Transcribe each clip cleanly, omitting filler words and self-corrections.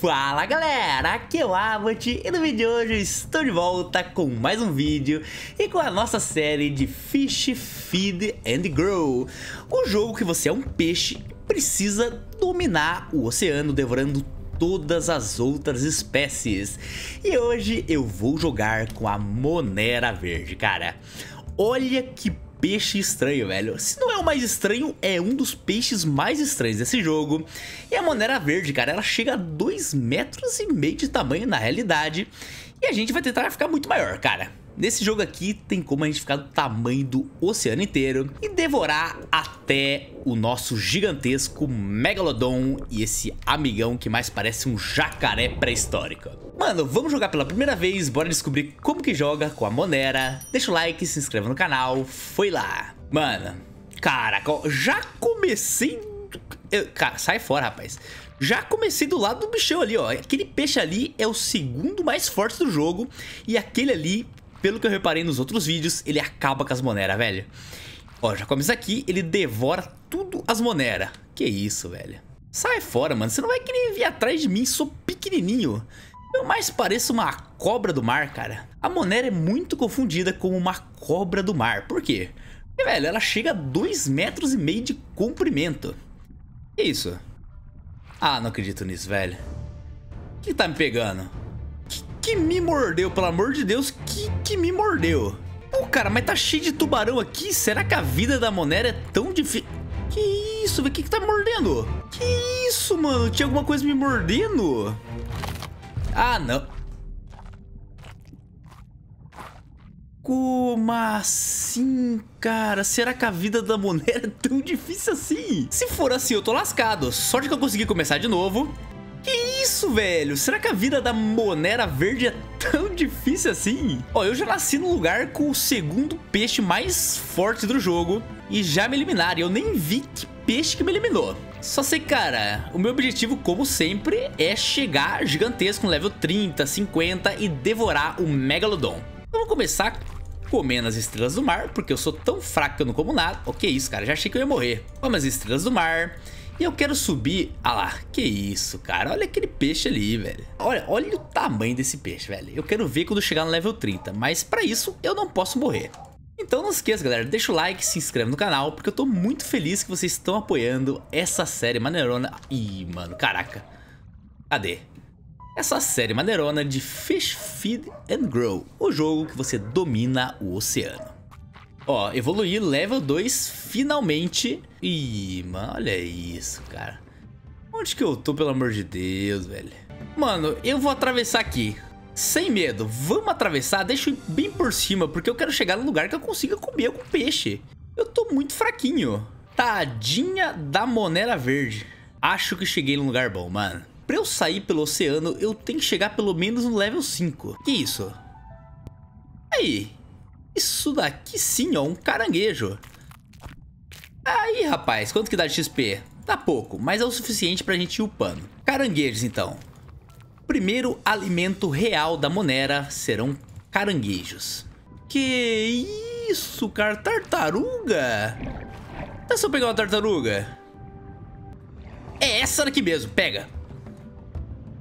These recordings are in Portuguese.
Fala galera, aqui é o AbooT e no vídeo de hoje eu estou de volta com mais um vídeo e com a nossa série de Fish, Feed and Grow, um jogo que você é um peixe e precisa dominar o oceano devorando todas as outras espécies. E hoje eu vou jogar com a Monera Verde, cara. Olha que peixe estranho, velho. Se não é o mais estranho, é um dos peixes mais estranhos desse jogo. E a Monera Verde, cara, ela chega a 2,5 metros de tamanho na realidade. E a gente vai tentar ficar muito maior, cara. Nesse jogo aqui tem como a gente ficar do tamanho do oceano inteiro e devorar até o nosso gigantesco Megalodon e esse amigão que mais parece um jacaré pré-histórico. Mano, vamos jogar pela primeira vez, bora descobrir como que joga com a Monera. Deixa o like, se inscreva no canal, foi lá. Mano, caraca, já comecei... Cara, sai fora, rapaz. Já comecei do lado do bichão ali, ó. Aquele peixe ali é o segundo mais forte do jogo e aquele ali... Pelo que eu reparei nos outros vídeos, ele acaba com as Monera, velho. Ó, já começa aqui, ele devora tudo as Monera. Que isso, velho. Sai fora, mano. Você não vai querer vir atrás de mim, sou pequenininho. Eu mais pareço uma cobra do mar, cara. A Monera é muito confundida com uma cobra do mar. Por quê? Porque, velho, ela chega a 2,5 metros de comprimento. Que isso? Ah, não acredito nisso, velho. O que tá me pegando? Que me mordeu, pelo amor de Deus, que me mordeu. Pô, cara, mas tá cheio de tubarão aqui. Será que a vida da Monera é tão difícil? Que isso, velho? O que tá me mordendo? Que isso, mano? Tinha alguma coisa me mordendo? Ah, não. Como assim, cara? Será que a vida da Monera é tão difícil assim? Se for assim, eu tô lascado. Sorte que eu consegui começar de novo. Que isso, velho? Será que a vida da Monera Verde é tão difícil assim? Ó, eu já nasci no lugar com o segundo peixe mais forte do jogo e já me eliminaram. Eu nem vi que peixe que me eliminou. Só sei, cara, o meu objetivo, como sempre, é chegar gigantesco no level 30, 50 e devorar o Megalodon. Então, vou começar comendo as estrelas do mar, porque eu sou tão fraco que eu não como nada. O que é isso, cara? Já achei que eu ia morrer. Como as estrelas do mar... E eu quero subir... Ah lá, que isso, cara. Olha aquele peixe ali, velho. Olha o tamanho desse peixe, velho. Eu quero ver quando chegar no level 30. Mas pra isso, eu não posso morrer. Então não esqueça, galera. Deixa o like, se inscreve no canal. Porque eu tô muito feliz que vocês estão apoiando essa série maneirona... Ih, mano, caraca. Cadê? Essa série maneirona de Fish, Feed and Grow. O jogo que você domina o oceano. Ó, evoluir level 2 finalmente. Ih, mano, olha isso, cara. Onde que eu tô, pelo amor de Deus, velho? Mano, eu vou atravessar aqui. Sem medo, vamos atravessar. Deixa eu ir bem por cima, porque eu quero chegar num lugar que eu consiga comer algum peixe. Eu tô muito fraquinho. Tadinha da Monera Verde. Acho que cheguei num lugar bom, mano. Pra eu sair pelo oceano, eu tenho que chegar pelo menos no level 5. Que isso? Aí... Isso daqui sim, ó, um caranguejo. Aí, rapaz, quanto que dá de XP? Dá pouco, mas é o suficiente pra gente ir upando. Caranguejos, então. O primeiro alimento real da Monera serão caranguejos. Que isso, cara? Tartaruga? Dá só pegar uma tartaruga. É essa daqui mesmo, pega.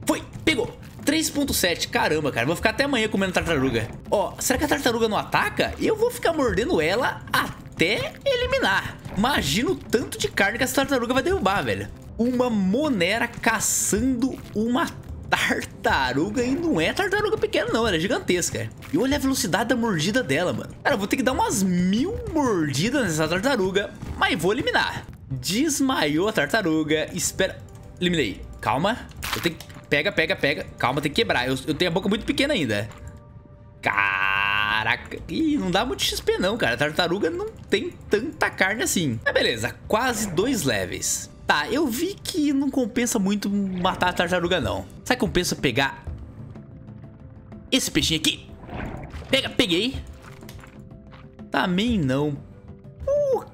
Foi, pegou. 3.7, caramba, cara, vou ficar até amanhã comendo tartaruga. Ó, será que a tartaruga não ataca? Eu vou ficar mordendo ela até eliminar. Imagina o tanto de carne que essa tartaruga vai derrubar, velho. Uma Monera caçando uma tartaruga e não é tartaruga pequena não, ela é gigantesca. E olha a velocidade da mordida dela, mano. Cara, eu vou ter que dar umas 1000 mordidas nessa tartaruga, mas vou eliminar. Desmaiou a tartaruga, espera... Eliminei, calma, eu tenho que... Pega, pega, pega. Calma, tem que quebrar. Eu tenho a boca muito pequena ainda. Caraca. Ih, não dá muito XP não, cara. A tartaruga não tem tanta carne assim. Mas beleza, quase 2 levels. Tá, eu vi que não compensa muito matar a tartaruga não. Será que compensa pegar esse peixinho aqui? Pega, peguei. Também não.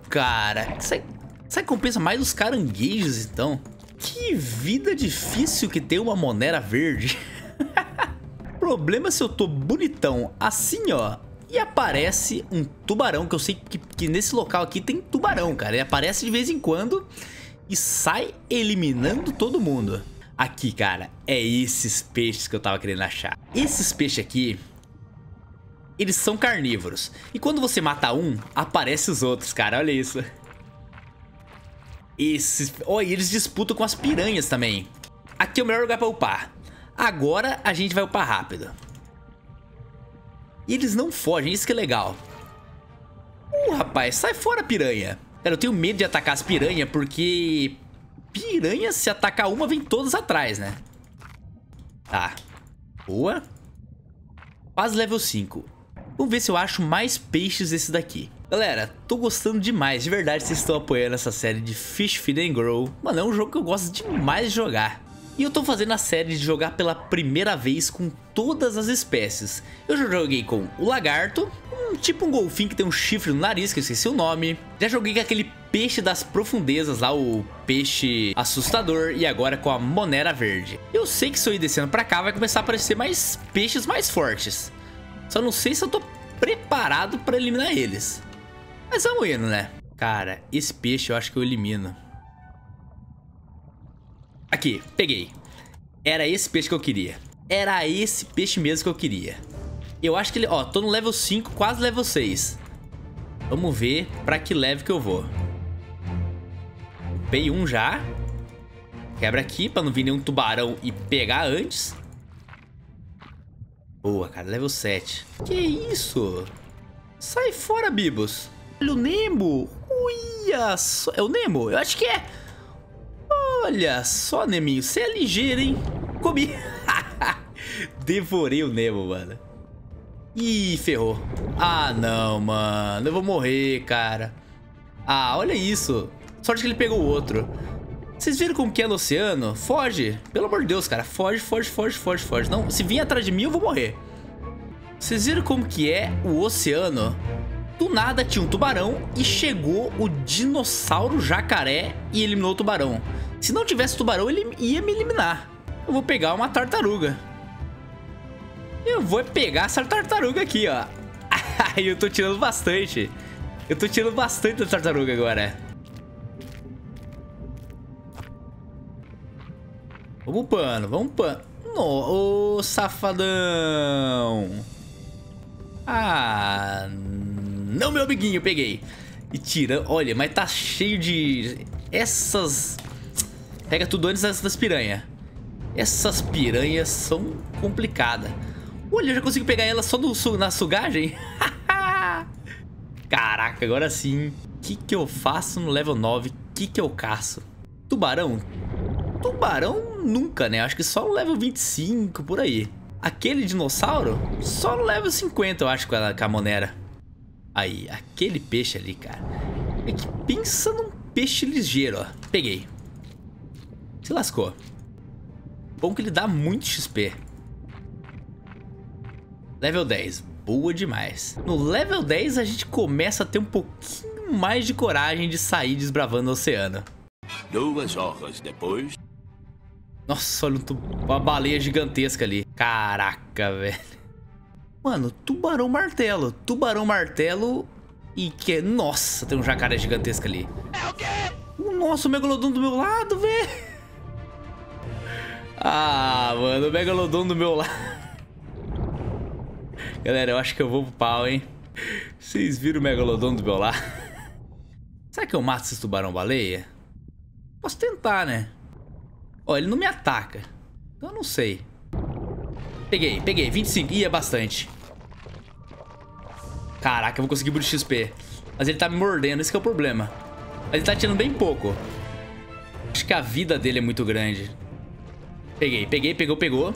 Cara. Será que compensa mais os caranguejos então? Que vida difícil que tem uma Monera Verde. Problema se eu tô bonitão assim, ó. E aparece um tubarão, que eu sei que nesse local aqui tem tubarão, cara. Ele aparece de vez em quando e sai eliminando todo mundo. Aqui, cara, é esses peixes que eu tava querendo achar. Esses peixes aqui, eles são carnívoros. E quando você mata um, aparecem os outros, cara. Olha isso. Esses... Oh, e eles disputam com as piranhas também. Aqui é o melhor lugar pra upar. Agora a gente vai upar rápido. E eles não fogem, isso que é legal. Rapaz, sai fora, piranha. Cara, eu tenho medo de atacar as piranhas, porque... piranha, se atacar uma, vem todas atrás, né? Tá. Boa. Quase level 5. Vamos ver se eu acho mais peixes desse daqui. Galera, tô gostando demais. De verdade, vocês estão apoiando essa série de Fish, Feed and Grow. Mano, é um jogo que eu gosto demais de jogar. E eu tô fazendo a série de jogar pela primeira vez com todas as espécies. Eu já joguei com o lagarto, tipo um golfinho que tem um chifre no nariz, que eu esqueci o nome. Já joguei com aquele peixe das profundezas lá, o peixe assustador, e agora com a monera verde. Eu sei que se eu ir descendo pra cá vai começar a aparecer mais peixes mais fortes. Só não sei se eu tô preparado pra eliminar eles. Mas vamos indo, né? Cara, esse peixe eu acho que eu elimino. Aqui, peguei. Era esse peixe que eu queria. Era esse peixe mesmo que eu queria. Eu acho que ele... Ó, tô no level 5, quase level 6. Vamos ver pra que level que eu vou. Upei um já. Quebra aqui pra não vir nenhum tubarão e pegar antes. Boa, cara. Level 7. Que isso? Sai fora, Bibos. Olha o Nemo. Uia, só... É o Nemo? Eu acho que é. Olha só, Neminho. Você é ligeiro, hein? Comi. Devorei o Nemo, mano. Ih, ferrou. Ah, não, mano. Eu vou morrer, cara. Ah, olha isso. Sorte que ele pegou o outro. Vocês viram como que é no oceano? Foge. Pelo amor de Deus, cara. Foge, foge, foge, foge, foge. Não, se vir atrás de mim, eu vou morrer. Vocês viram como que é o oceano? Do nada tinha um tubarão e chegou o dinossauro jacaré e eliminou o tubarão. Se não tivesse tubarão, ele ia me eliminar. Eu vou pegar uma tartaruga. Eu vou pegar essa tartaruga aqui, ó. Eu tô tirando bastante. Eu tô tirando bastante da tartaruga agora. Vamos upando, vamos upando. Ô, safadão. Ah, não, meu amiguinho, peguei. E tirando, olha, mas tá cheio de... Essas... Pega tudo antes das piranhas. Essas piranhas são complicadas. Olha, eu já consigo pegar ela só na sugagem. Caraca, agora sim. O que eu faço no level 9? O que eu caço? Tubarão? Tubarão nunca, né? Acho que só no level 25, por aí. Aquele dinossauro? Só no level 50, eu acho, com a monera. Aí, aquele peixe ali, cara. É que pensa num peixe ligeiro, ó. Peguei. Se lascou. Bom que ele dá muito XP. Level 10, boa demais. No level 10 a gente começa a ter um pouquinho mais de coragem de sair desbravando o oceano. 2 horas depois... Nossa, olha uma baleia gigantesca ali. Caraca, velho. Mano, tubarão martelo. Tubarão martelo e que... Nossa, tem um jacaré gigantesco ali. É o quê? Nossa, o Megalodon do meu lado, velho. Ah, mano, o Megalodon do meu lado. Galera, eu acho que eu vou pro pau, hein? Vocês viram o Megalodon do meu lado? Será que eu mato esses tubarão-baleia? Posso tentar, né? Ó, ele não me ataca. Então eu não sei. Peguei, peguei. 25. Ih, é bastante. Caraca, eu vou conseguir muito XP. Mas ele tá me mordendo, esse que é o problema. Mas ele tá tirando bem pouco. Acho que a vida dele é muito grande. Peguei, peguei, pegou, pegou.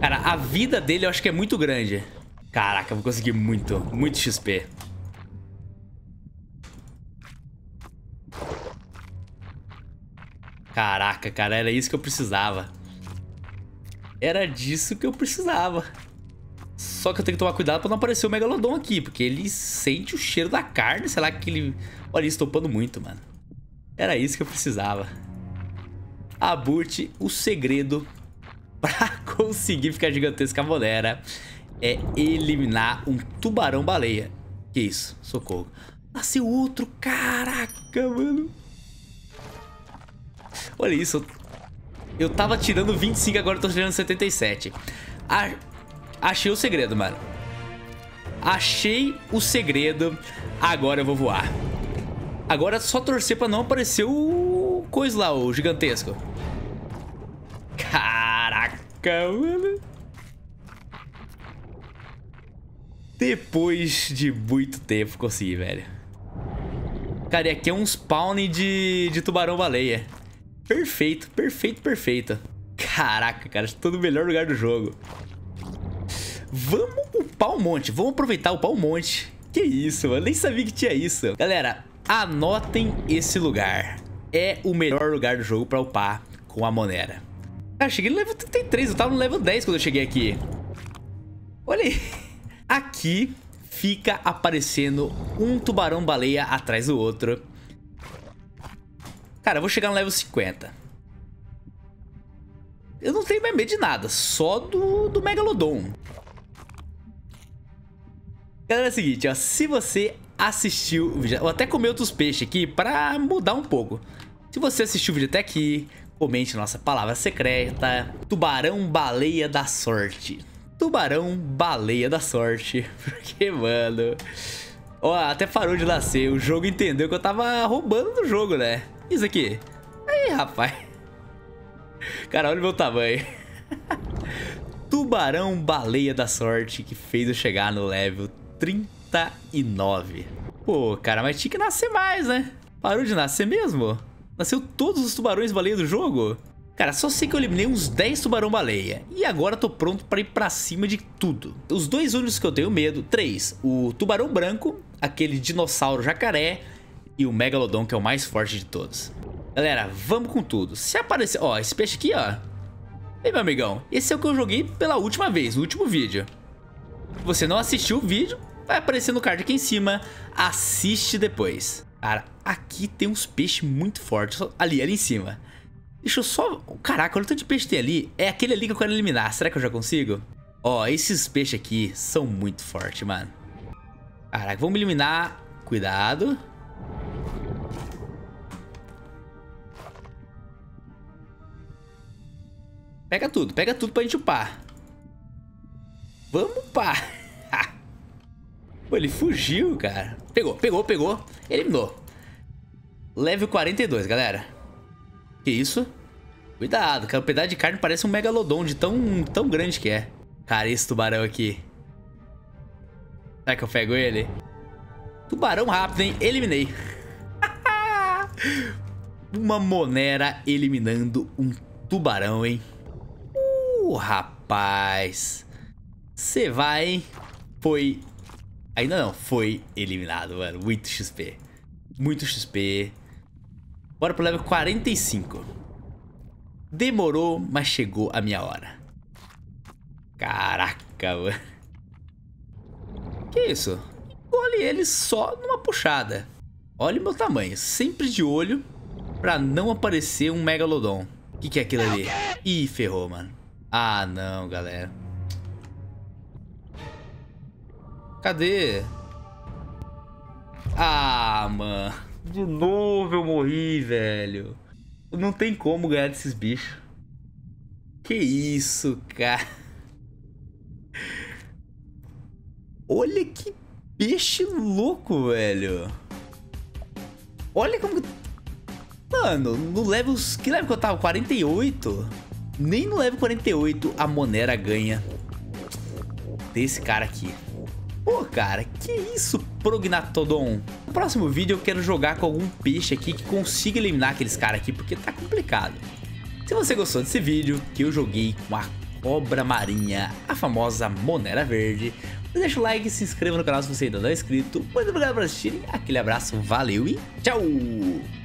Cara, a vida dele eu acho que é muito grande. Caraca, eu vou conseguir muito, muito XP. Caraca, cara, era isso que eu precisava. Era disso que eu precisava. Só que eu tenho que tomar cuidado pra não aparecer o Megalodon aqui, porque ele sente o cheiro da carne, sei lá, que ele... Olha, ele estopando muito, mano. Era isso que eu precisava. Abut, o segredo pra conseguir ficar gigantesca a monera é eliminar um tubarão-baleia. Que isso? Socorro. Nasceu outro. Caraca, mano. Olha isso. Eu tava tirando 25, agora eu tô tirando 77. Achei o segredo, mano. Achei o segredo. Agora eu vou voar. Agora é só torcer pra não aparecer o... coisa lá, o gigantesco. Caraca, mano. Depois de muito tempo consegui, velho. Cara, e aqui é um spawn de tubarão-baleia. Perfeito, perfeito, perfeito. Caraca, cara, estou no melhor lugar do jogo. Vamos upar um monte, vamos aproveitar upar um monte. Que isso, mano, nem sabia que tinha isso. Galera, anotem esse lugar. É o melhor lugar do jogo pra upar com a Monera. Cara, cheguei no level 33, eu tava no level 10 quando eu cheguei aqui. Olha aí. Aqui fica aparecendo um tubarão-baleia atrás do outro. Cara, eu vou chegar no level 50. Eu não tenho mais medo de nada, só do Megalodon. Galera, é o seguinte, ó, se você assistiu o vídeo... Eu até comi outros peixes aqui pra mudar um pouco. Se você assistiu o vídeo até aqui, comente nossa palavra secreta. Tubarão-baleia da sorte. Tubarão baleia da sorte. Porque, mano, ó, até parou de nascer. O jogo entendeu que eu tava roubando do jogo, né? Isso aqui. Aí, rapaz. Cara, olha o meu tamanho. Tubarão baleia da sorte, que fez eu chegar no level 39. Pô, cara, mas tinha que nascer mais, né? Parou de nascer mesmo? Nasceu todos os tubarões baleia do jogo? Cara, só sei que eu eliminei uns 10 tubarão-baleia. E agora tô pronto pra ir pra cima de tudo. Os dois únicos que eu tenho medo, três. O tubarão branco, aquele dinossauro jacaré e o megalodon, que é o mais forte de todos. Galera, vamos com tudo. Se aparecer... Ó, esse peixe aqui, ó. Ei, meu amigão. Esse é o que eu joguei pela última vez, no último vídeo. Se você não assistiu o vídeo, vai aparecer no card aqui em cima. Assiste depois. Cara, aqui tem uns peixes muito fortes. Ali em cima. Deixa eu só... Caraca, olha o tanto de peixe que tem ali. É aquele ali que eu quero eliminar. Será que eu já consigo? Ó, esses peixes aqui são muito fortes, mano. Caraca, vamos eliminar. Cuidado. Pega tudo pra gente upar. Vamos upar. Pô, ele fugiu, cara. Pegou, pegou, pegou. Eliminou. Level 42, galera. Que isso? Cuidado, cara. O pedaço de carne parece um megalodon de tão grande que é. Cara, esse tubarão aqui. Será que eu pego ele? Tubarão rápido, hein? Eliminei. Uma monera eliminando um tubarão, hein? Rapaz. Você vai, hein? Foi... Ainda não. Foi eliminado, mano. Muito XP. Muito XP. Bora pro level 45. Demorou, mas chegou a minha hora. Caraca, mano. Que isso? Engole ele só numa puxada. Olha o meu tamanho. Sempre de olho pra não aparecer um megalodon. O que é aquilo ali? Ih, ferrou, mano. Ah, não, galera. Cadê? Ah, mano. De novo eu morri, velho. Não tem como ganhar desses bichos. Que isso, cara. Olha que peixe louco, velho. Olha como... Mano, no level... Que level que eu tava? 48? Nem no level 48 a Monera ganha desse cara aqui. Pô, cara, que isso, Prognathodon? No próximo vídeo eu quero jogar com algum peixe aqui que consiga eliminar aqueles caras aqui, porque tá complicado. Se você gostou desse vídeo, que eu joguei com a cobra marinha, a famosa Monera Verde, deixa o like, se inscreva no canal se você ainda não é inscrito. Muito obrigado por assistirem, aquele abraço, valeu e tchau!